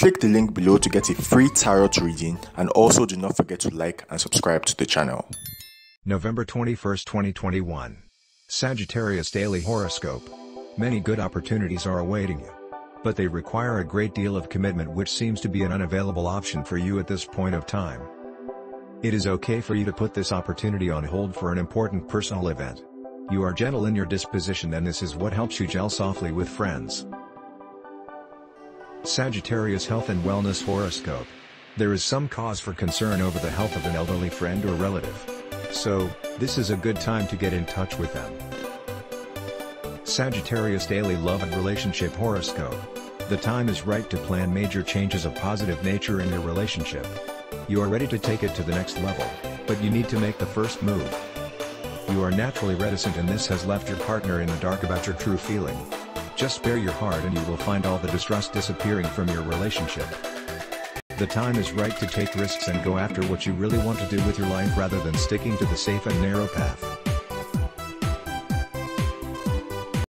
Click the link below to get a free tarot reading, and also do not forget to like and subscribe to the channel. November 21st, 2021. Sagittarius Daily Horoscope. Many good opportunities are awaiting you, but they require a great deal of commitment, which seems to be an unavailable option for you at this point of time. It is okay for you to put this opportunity on hold for an important personal event. You are gentle in your disposition, and this is what helps you gel softly with friends. Sagittarius Health and Wellness Horoscope. There is some cause for concern over the health of an elderly friend or relative, so this is a good time to get in touch with them. Sagittarius Daily Love and Relationship Horoscope. The time is right to plan major changes of positive nature in your relationship. You are ready to take it to the next level, but you need to make the first move. You are naturally reticent, and this has left your partner in the dark about your true feeling. Just spare your heart and you will find all the distrust disappearing from your relationship. The time is right to take risks and go after what you really want to do with your life rather than sticking to the safe and narrow path.